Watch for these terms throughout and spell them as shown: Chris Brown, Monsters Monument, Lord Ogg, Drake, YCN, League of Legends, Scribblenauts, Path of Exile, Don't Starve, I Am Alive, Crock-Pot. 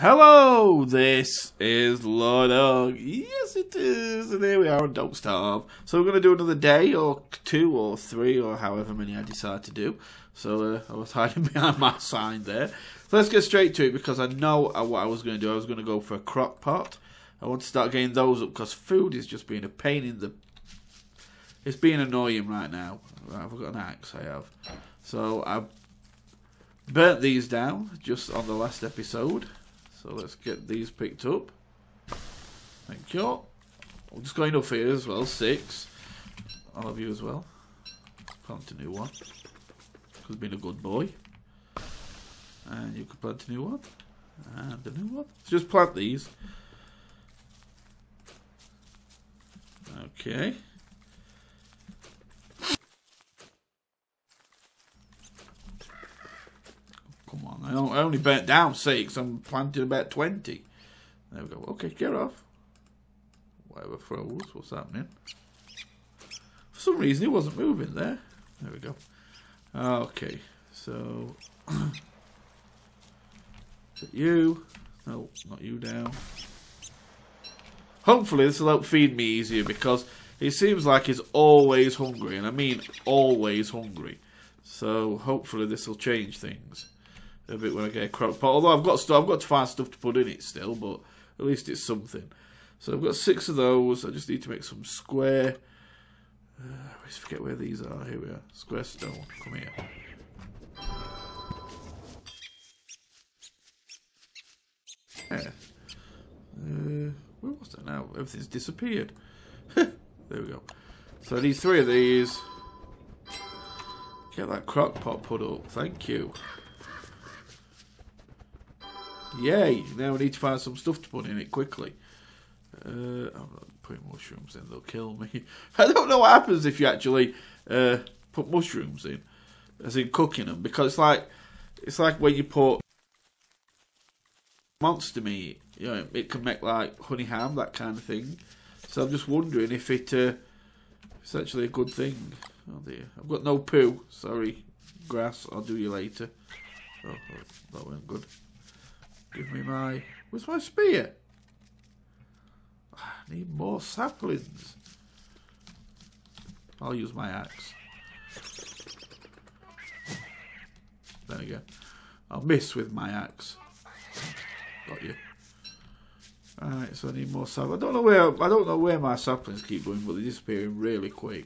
Hello, this is Lord Ogg. Yes it is, and here we are on Don't Starve. So we're going to do another day, or two, or three, or however many I decide to do. So I was hiding behind my sign there. So let's get straight to it, because I know what I was going to do. I was going to go for a Crock-Pot. I want to start getting those up, because food is just being a pain in the... It's being annoying right now. I've got an axe, I have. So I burnt these down, just on the last episode. So let's get these picked up. Thank you. We'll just go enough here as well. 6. I love you as well. Plant a new one. Because being a good boy. And you could plant a new one. And a new one. So just plant these. Okay. I only burnt down 6, I'm planting about 20. There we go, okay, get off. Whatever froze, what's happening? For some reason it wasn't moving there. There we go. Okay, so... Is it you? No, not you down. Hopefully this will help feed me easier, because it seems like he's always hungry, and I mean always hungry. So hopefully this will change things a bit when I get a crock pot. Although I've got to find stuff to put in it still, but at least it's something. So I've got 6 of those. I just need to make some square. I always forget where these are. Here we are. Square stone. Come here. Yeah. Where was that now? Everything's disappeared. There we go. So I need 3 of these. Get that crock pot put up. Thank you. Yay! Now we need to find some stuff to put in it quickly. I'm not putting mushrooms in, they'll kill me. I don't know what happens if you actually put mushrooms in, as in cooking them, because it's like when you put monster meat, you know, it can make like honey ham, that kind of thing. So I'm just wondering if it's actually a good thing. Oh dear, I've got no poo. Sorry, grass. I'll do you later. Oh, that went good. Give me my... Where's my spear? I need more saplings. I'll use my axe. There we go. I'll miss with my axe. Got you. Alright, so I need more saplings. I don't know where my saplings keep going, but they're disappearing really quick.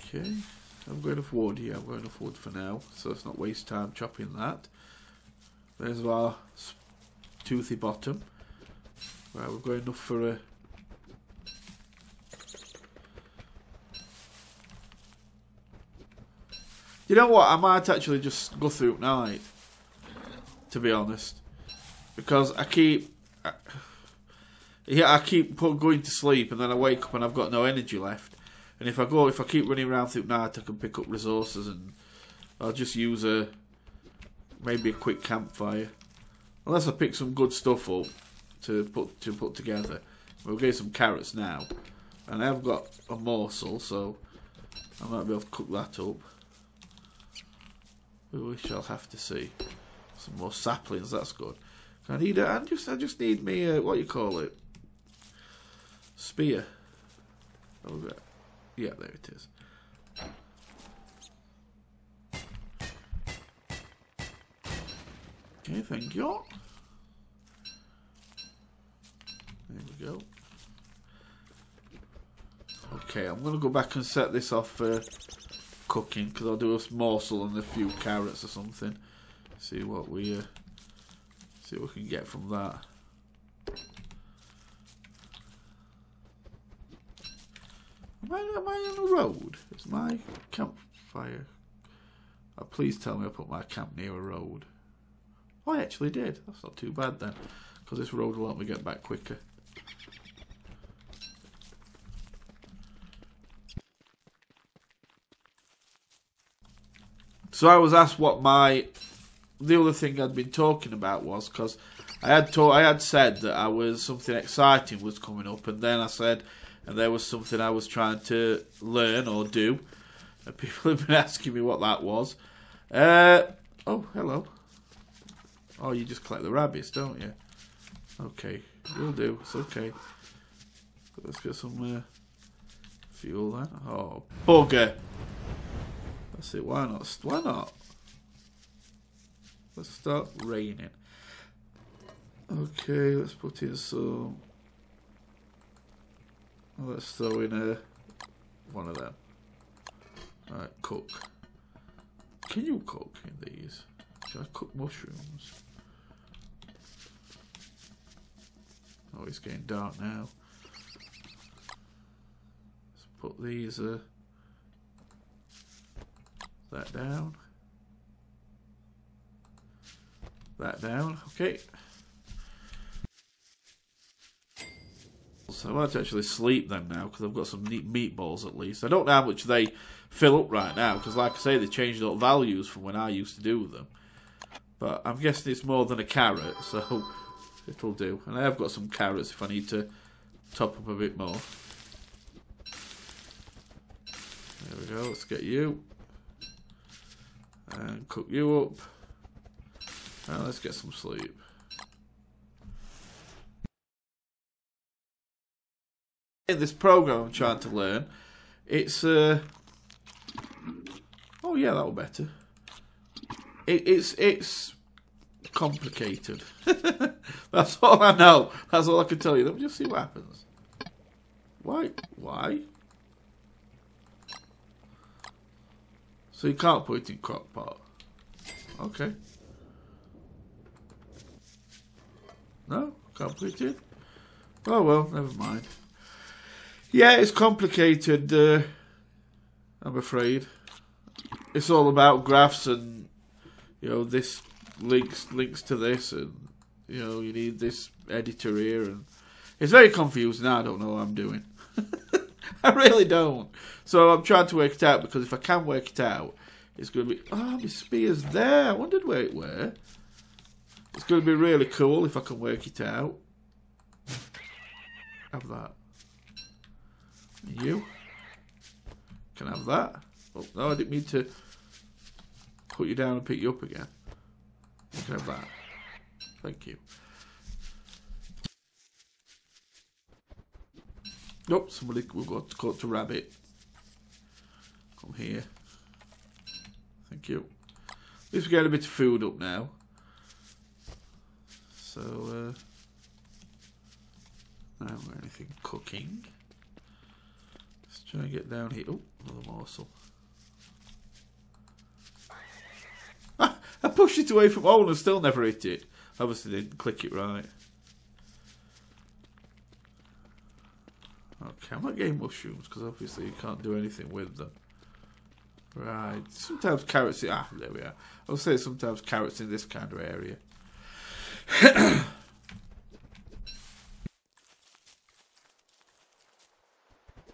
Okay. I'm going off wood, yeah, I'm going off wood for now, so let's not waste time chopping that. There's our toothy bottom. Right, we've got enough for a... You know what, I might actually just go through at night, to be honest. Because I keep... I keep going to sleep and then I wake up and I've got no energy left. And if I keep running around through night, I can pick up resources, and I'll just use maybe a quick campfire, unless I pick some good stuff up to put together. We'll get some carrots now, and I've got a morsel, so I might be able to cook that up. We shall have to see. Some more saplings. That's good. I just need me a, what you call it, spear. Okay. Yeah, there it is. Okay, thank you. There we go. Okay, I'm going to go back and set this off for cooking, because I'll do a morsel and a few carrots or something. See what we can get from that. Am I on the road? It's my campfire. Oh, please tell me I put my camp near a road. Oh, I actually did. That's not too bad then, because this road will help me get back quicker. So I was asked what the other thing I'd been talking about was, because I had said that something exciting was coming up, and then I said. And there was something I was trying to learn or do. And people have been asking me what that was. Oh, hello. Oh, you just collect the rabbits, don't you? Okay, will do. It's okay. Let's get some fuel then. Oh, bugger. That's it. Why not? Why not? Let's start raining. Okay, let's put in some. Let's throw in one of them. Alright, cook. Can you cook in these? Should I cook mushrooms? Oh, it's getting dark now. Let's put these that down. That down, okay. So I might actually sleep then now because I've got some neat meatballs at least. I don't know how much they fill up right now because, like I say, they changed up values from when I used to do them. But I'm guessing it's more than a carrot, so it'll do. And I have got some carrots if I need to top up a bit more. There we go, let's get you. And cook you up. And let's get some sleep. In this program I'm trying to learn, it's oh yeah, that'll better. It's complicated. That's all I know. That's all I can tell you. Let me just see what happens. Why? So you can't put it in Crock-Pot. Okay. No, can't put it in. Oh well, never mind. Yeah, it's complicated, I'm afraid. It's all about graphs and, you know, this links to this and, you know, you need this editor here. And it's very confusing. I don't know what I'm doing. I really don't. So I'm trying to work it out because if I can work it out, it's going to be... Oh, my spear's there. I wondered where it were. It's going to be really cool if I can work it out. Have that. You can have that. Oh, no, I didn't mean to put you down and pick you up again. You can have that. Thank you. Nope, somebody we've got to caught a rabbit. Come here. Thank you. At least we're getting a bit of food up now. So, I haven't got anything cooking. Let's try and get down here. Oh, another morsel. Ah, I pushed it away from home and still never hit it. Obviously didn't click it right. Okay, I'm not getting mushrooms because obviously you can't do anything with them. Right, sometimes carrots... Ah, there we are. I'll say sometimes carrots in this kind of area.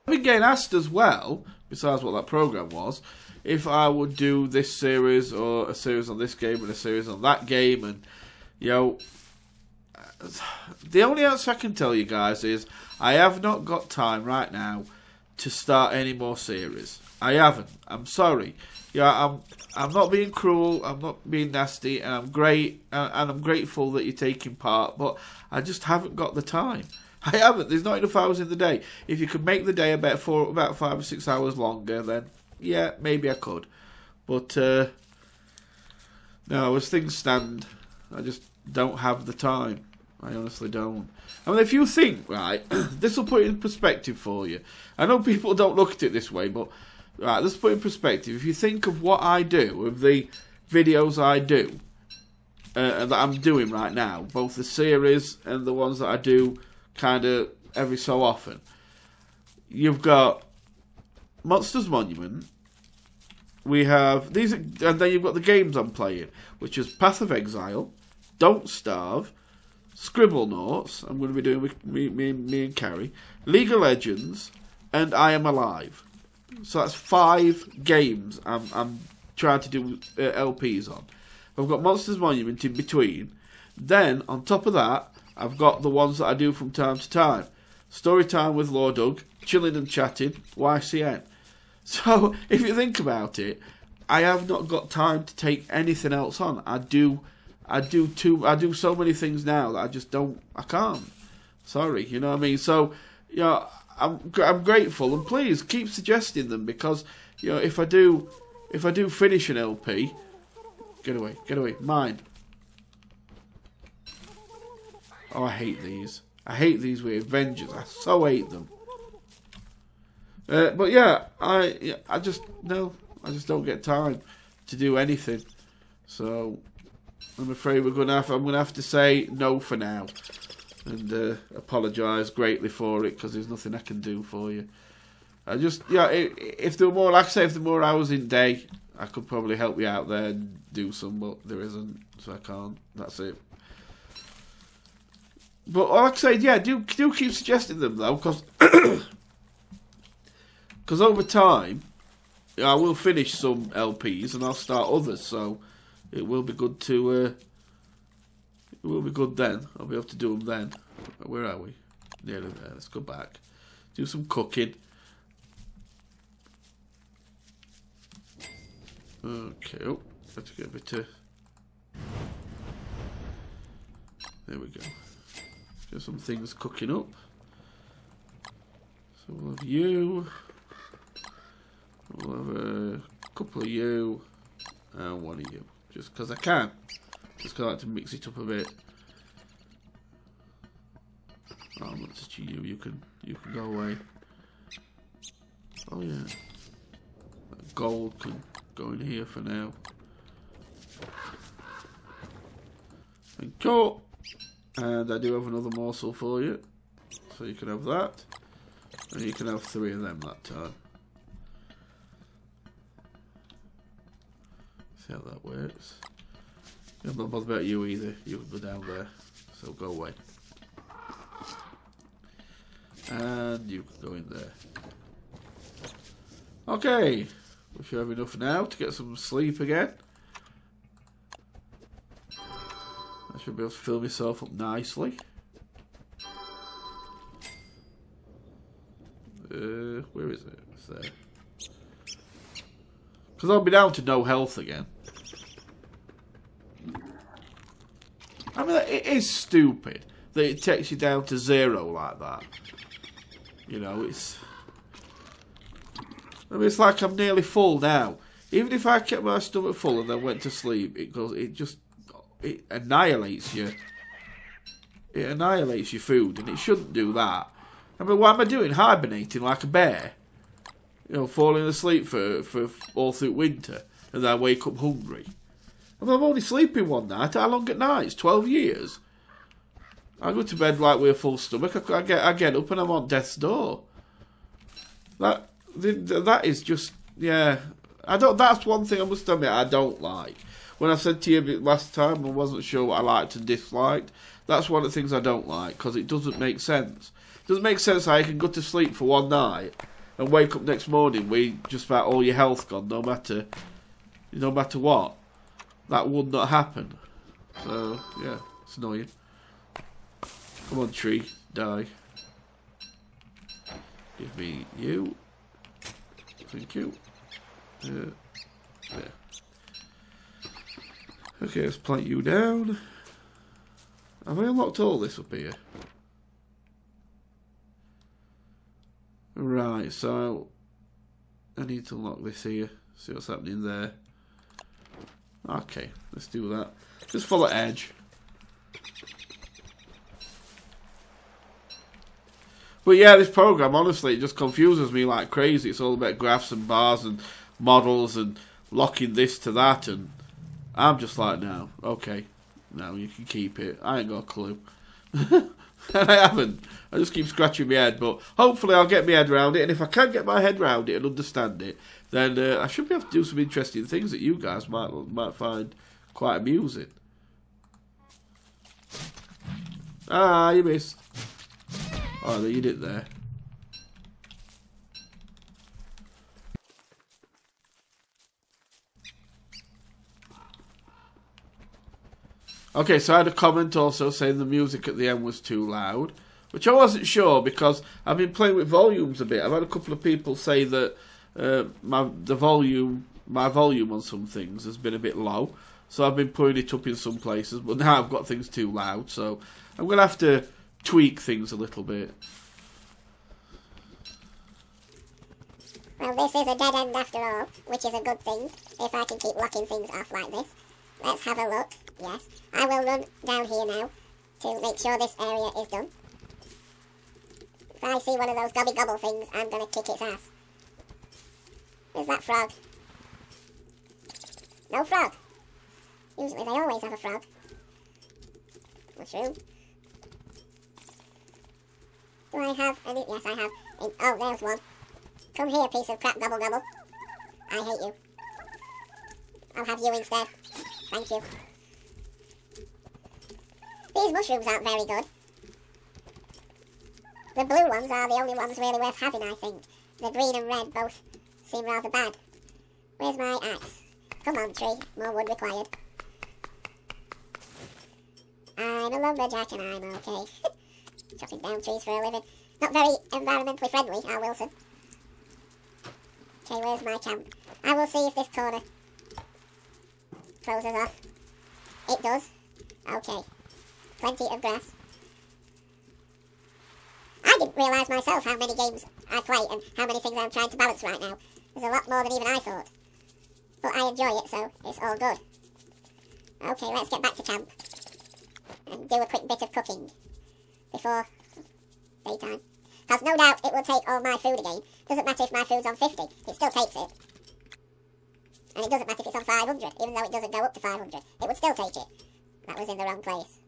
I've been getting asked as well, besides what that program was, if I would do this series or a series on this game and a series on that game, and you know, the only answer I can tell you guys is I have not got time right now to start any more series. I haven't. I'm sorry. Yeah, I'm not being cruel. I'm not being nasty, and I'm great, and I'm grateful that you're taking part. But I just haven't got the time. I haven't. There's not enough hours in the day. If you could make the day about 5 or 6 hours longer, then yeah, maybe I could. But no, as things stand, I just don't have the time. I honestly don't. I mean, if you think right, this will put it in perspective for you. I know people don't look at it this way, but right, let's put it in perspective. If you think of what I do, of the videos I do that I'm doing right now, both the series and the ones that I do kind of every so often. You've got Monsters Monument. We have these, and then you've got the games I'm playing, which is Path of Exile, Don't Starve, Scribblenauts. I'm going to be doing with me and Carrie, League of Legends, and I Am Alive. So that's 5 games I'm trying to do LPs on. I've got Monsters Monument in between. Then on top of that, I've got the ones that I do from time to time. Story Time with Lord Ogg, Chilling and Chatting, YCN. So, if you think about it, I have not got time to take anything else on. I do so many things now that I just don't, I can't. Sorry, you know what I mean? So, you know, I'm grateful, and please keep suggesting them, because, you know, if I do finish an LP, get away, mine. Oh, I hate these. I hate these with Avengers. I so hate them. But yeah, I just don't get time to do anything. So I'm afraid I'm gonna have to say no for now, and apologise greatly for it, because there's nothing I can do for you. I just, yeah, if there were more, like I say, if there were more hours in day, I could probably help you out there and do some, but there isn't, so I can't. That's it. But like I said, yeah, do keep suggesting them though, because over time, I will finish some LPs and I'll start others, so it will be good to, it will be good then. I'll be able to do them then. Where are we? Nearly there. Let's go back. Do some cooking. Okay. Oh, I have to get a bit of... There we go. Get some things cooking up. So we'll have you. We'll have a couple of you and one of you. Just because I can. Just because I like to mix it up a bit. Oh, I'm not touching you. You can go away. Oh yeah. That gold can go in here for now. And cut. And I do have another morsel for you. So you can have that. And you can have three of them that time. See how that works. I'm not bothered about you either. You can go down there. So go away. And you can go in there. Okay. We should have enough now to get some sleep again. I should be able to fill myself up nicely. Where is it? It's there. Because I'll be down to no health again. I mean, it is stupid that it takes you down to zero like that. You know, it's... I mean, it's like I'm nearly full now. Even if I kept my stomach full and then went to sleep, it goes, it just... It annihilates you. It annihilates your food, and it shouldn't do that. I mean, what am I doing? Hibernating like a bear? You know, falling asleep for all through winter, and then I wake up hungry. I mean, I'm only sleeping one night. How long at night? It's 12 years. I go to bed like with a full stomach. I get up and I'm on death's door. That is just, yeah. I don't. That's one thing I must admit I don't like. When I said to you last time I wasn't sure what I liked and disliked, that's one of the things I don't like, because it doesn't make sense. It doesn't make sense how you can go to sleep for one night and wake up next morning with just about all your health gone, no matter what. That would not happen. So, yeah, it's annoying. Come on, tree, die. Give me you. Thank you. Yeah. Okay, let's plant you down. Have I unlocked all this up here? Right, so I need to unlock this here. See what's happening there. Okay, let's do that. Just follow the edge. But yeah, this program, honestly, it just confuses me like crazy. It's all about graphs and bars and models and locking this to that, and I'm just like, no, okay, no, you can keep it. I ain't got a clue. And I haven't. I just keep scratching my head, but hopefully I'll get my head around it, and if I can get my head around it and understand it, then I should be able to do some interesting things that you guys might find quite amusing. Ah, you missed. Oh, you did it there. Okay, so I had a comment also saying the music at the end was too loud, which I wasn't sure, because I've been playing with volumes a bit. I've had a couple of people say that the volume my volume on some things has been a bit low, so I've been putting it up in some places, but now I've got things too loud, so I'm going to have to tweak things a little bit. Well, this is a dead end after all, which is a good thing, if I can keep locking things off like this. Let's have a look. Yes, I will run down here now to make sure this area is done. If I see one of those gobby gobble things, I'm going to kick its ass. Who's that frog? No frog. Usually they always have a frog. Mushroom. Do I have any? Yes, I have. Oh, there's one. Come here, piece of crap gobble gobble. I hate you. I'll have you instead. Thank you. These mushrooms aren't very good. The blue ones are the only ones really worth having, I think. The green and red both seem rather bad. Where's my axe? Come on, tree. More wood required. I'm a lumberjack and I'm okay. Chopping down trees for a living. Not very environmentally friendly, our Wilson. Okay, where's my camp? I will see if this corner closes off. It does. Okay. Plenty of grass. I didn't realise myself how many games I play and how many things I'm trying to balance right now. There's a lot more than even I thought. But I enjoy it, so it's all good. Okay, let's get back to camp and do a quick bit of cooking before daytime. Because no doubt it will take all my food again. Doesn't matter if my food's on 50, it still takes it. And it doesn't matter if it's on 500, even though it doesn't go up to 500. It would still take it. That was in the wrong place.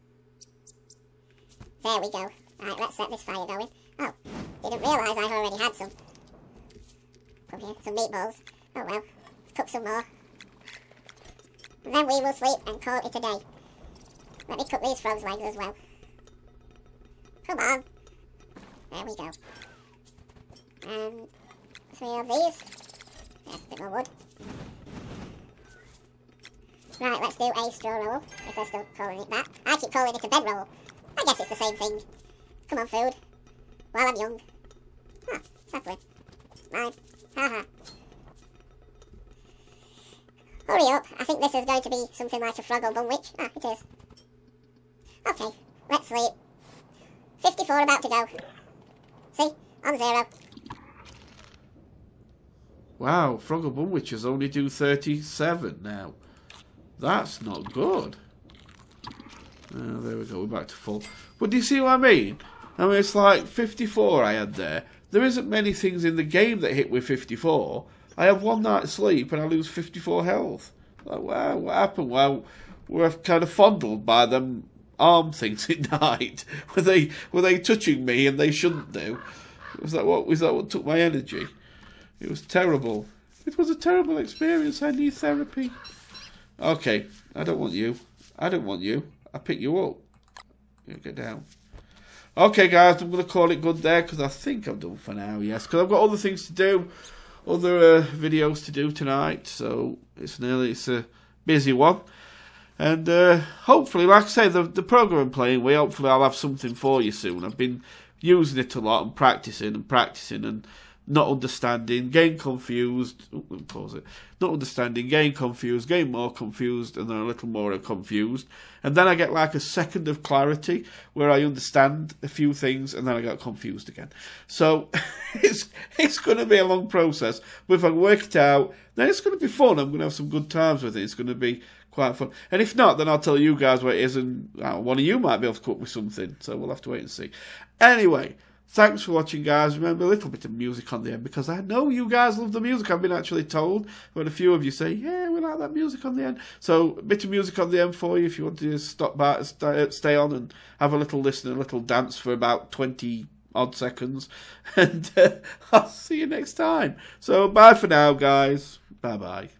There we go. Right, let's set this fire going. Oh, didn't realise I've already had some. Come here, some meatballs. Oh well, let's cook some more. And then we will sleep and call it a day. Let me cook these frog's legs as well. Come on. There we go. And three of these. Yes, a bit more wood. Right, let's do a straw roll, if they're still calling it that. I keep calling it a bed roll. I guess it's the same thing. Come on, food. While I'm young. Ah, sapling. Mine. Haha. Hurry up. I think this is going to be something like a frog or bunwitch. Ah, it is. Okay, let's sleep. 54 about to go. See? On zero. Wow, frog or bunwitches only do 37 now. That's not good. There we go, we're back to full. But do you see what I mean? I mean, it's like 54 I had there. There isn't many things in the game that hit with 54. I have one night's sleep and I lose 54 health. Like, wow, what happened? Well, we're kind of fondled by them arm things at night. Were they touching me and they shouldn't do? Was that what took my energy? It was terrible. It was a terrible experience. I need therapy. Okay, I don't want you. I don't want you. I pick you up. You get down. Okay, guys, I'm going to call it good there because I think I'm done for now. Yes, because I've got other things to do, other videos to do tonight. So it's a busy one, and hopefully, like I say, the program I'm playing with, hopefully I'll have something for you soon. I've been using it a lot and practicing and not understanding, getting confused. Oh, let me pause it. Not understanding, getting confused, getting more confused, and then a little more confused. And then I get like a second of clarity where I understand a few things, and then I get confused again. So it's going to be a long process. But if I work it out, then it's going to be fun. I'm going to have some good times with it. It's going to be quite fun. And if not, then I'll tell you guys what it is, and one of you might be able to cook with something. So we'll have to wait and see. Anyway. Thanks for watching, guys. Remember, a little bit of music on the end because I know you guys love the music. I've been actually told, but a few of you say, yeah, we like that music on the end. So a bit of music on the end for you if you want to stop by, stay on and have a little listen, a little dance for about 20 odd seconds. And I'll see you next time. So bye for now, guys. Bye-bye.